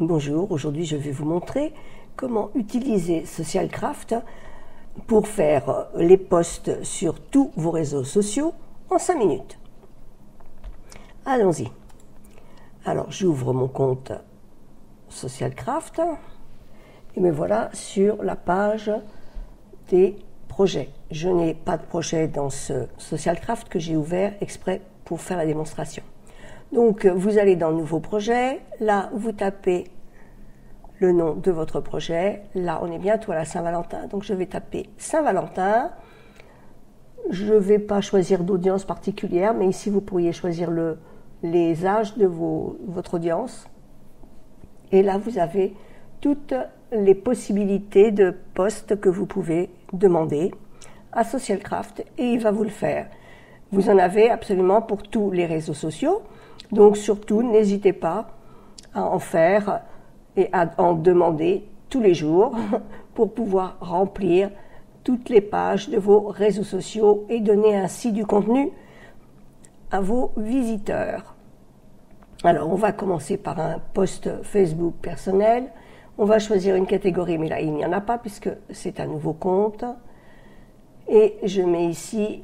Bonjour, aujourd'hui je vais vous montrer comment utiliser SocialCraft pour faire les posts sur tous vos réseaux sociaux en 5 minutes. Allons-y. Alors j'ouvre mon compte SocialCraft et me voilà sur la page des projets. Je n'ai pas de projet dans ce SocialCraft que j'ai ouvert exprès pour faire la démonstration. Donc, vous allez dans « Nouveau projet ». Là, vous tapez le nom de votre projet. Là, on est bientôt à la Saint-Valentin. Donc, je vais taper « Saint-Valentin ». Je ne vais pas choisir d'audience particulière, mais ici, vous pourriez choisir les âges de votre audience. Et là, vous avez toutes les possibilités de postes que vous pouvez demander à SocialCraft et il va vous le faire. Vous en avez absolument pour tous les réseaux sociaux. Donc surtout, n'hésitez pas à en faire et à en demander tous les jours pour pouvoir remplir toutes les pages de vos réseaux sociaux et donner ainsi du contenu à vos visiteurs. Alors, on va commencer par un post Facebook personnel. On va choisir une catégorie, mais là, il n'y en a pas puisque c'est un nouveau compte. Et je mets ici,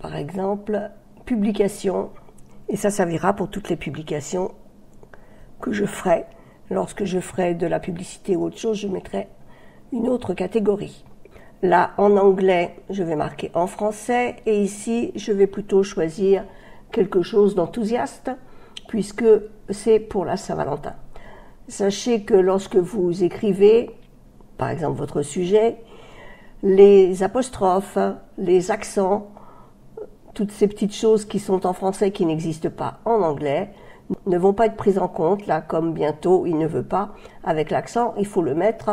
par exemple, publication. Et ça servira pour toutes les publications que je ferai. Lorsque je ferai de la publicité ou autre chose, je mettrai une autre catégorie. Là, en anglais, je vais marquer en français. Et ici, je vais plutôt choisir quelque chose d'enthousiaste, puisque c'est pour la Saint-Valentin. Sachez que lorsque vous écrivez, par exemple, votre sujet, les apostrophes, les accents, toutes ces petites choses qui sont en français qui n'existent pas en anglais ne vont pas être prises en compte. Là, comme bientôt, il ne veut pas, avec l'accent, il faut lui mettre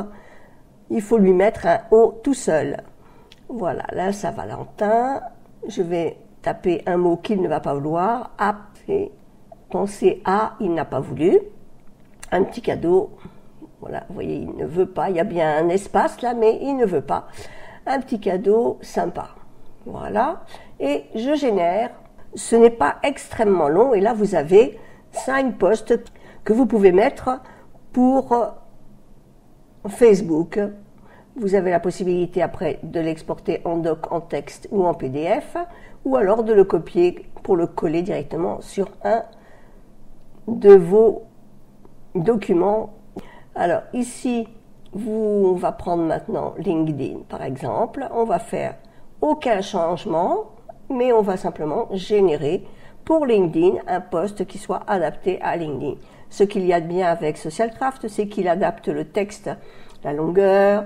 un O tout seul. Voilà, là, Saint-Valentin. Je vais taper un mot qu'il ne va pas vouloir. Ah, et penser à, il n'a pas voulu. Un petit cadeau. Voilà, vous voyez, il ne veut pas. Il y a bien un espace là, mais il ne veut pas. Un petit cadeau sympa. Voilà, et je génère, ce n'est pas extrêmement long, et là vous avez 5 posts que vous pouvez mettre pour Facebook. Vous avez la possibilité après de l'exporter en doc, en texte ou en PDF, ou alors de le copier pour le coller directement sur un de vos documents. Alors ici, on va prendre maintenant LinkedIn par exemple, on va faire aucun changement, mais on va simplement générer pour LinkedIn un post qui soit adapté à LinkedIn. Ce qu'il y a de bien avec SocialCraft, c'est qu'il adapte le texte, la longueur,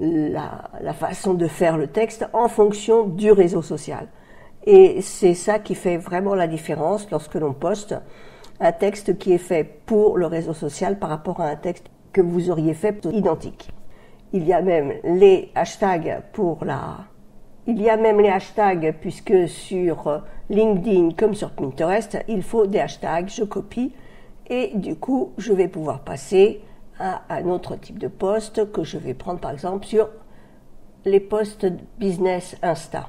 la façon de faire le texte en fonction du réseau social. Et c'est ça qui fait vraiment la différence lorsque l'on poste un texte qui est fait pour le réseau social par rapport à un texte que vous auriez fait identique. Il y a même les hashtags, puisque sur LinkedIn comme sur Pinterest, il faut des hashtags, je copie, et du coup, je vais pouvoir passer à un autre type de post que je vais prendre par exemple sur les posts business Insta.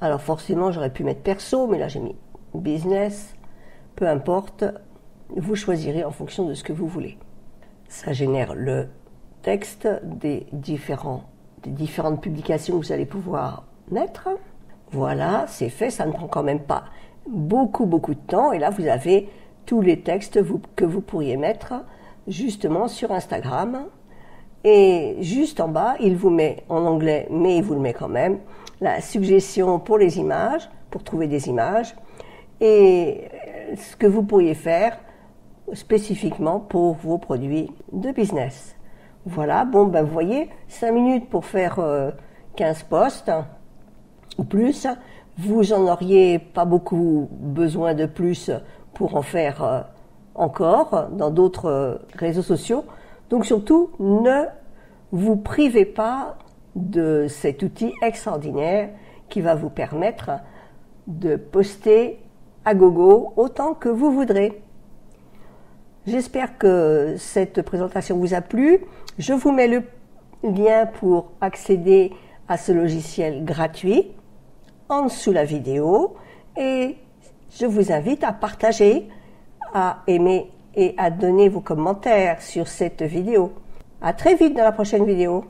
Alors forcément, j'aurais pu mettre perso, mais là j'ai mis business, peu importe, vous choisirez en fonction de ce que vous voulez. Ça génère le texte des différentes publications que vous allez pouvoir mettre. Voilà, c'est fait, ça ne prend quand même pas beaucoup de temps. Et là, vous avez tous les textes que vous pourriez mettre justement sur Instagram. Et juste en bas, il vous met en anglais, mais il vous le met quand même, la suggestion pour les images, pour trouver des images, et ce que vous pourriez faire spécifiquement pour vos produits de business. Voilà, bon ben vous voyez, 5 minutes pour faire 15 posts ou plus, vous en auriez pas beaucoup besoin de plus pour en faire encore dans d'autres réseaux sociaux. Donc surtout, ne vous privez pas de cet outil extraordinaire qui va vous permettre de poster à gogo autant que vous voudrez. J'espère que cette présentation vous a plu. Je vous mets le lien pour accéder à ce logiciel gratuit en dessous de la vidéo et je vous invite à partager, à aimer et à donner vos commentaires sur cette vidéo. À très vite dans la prochaine vidéo.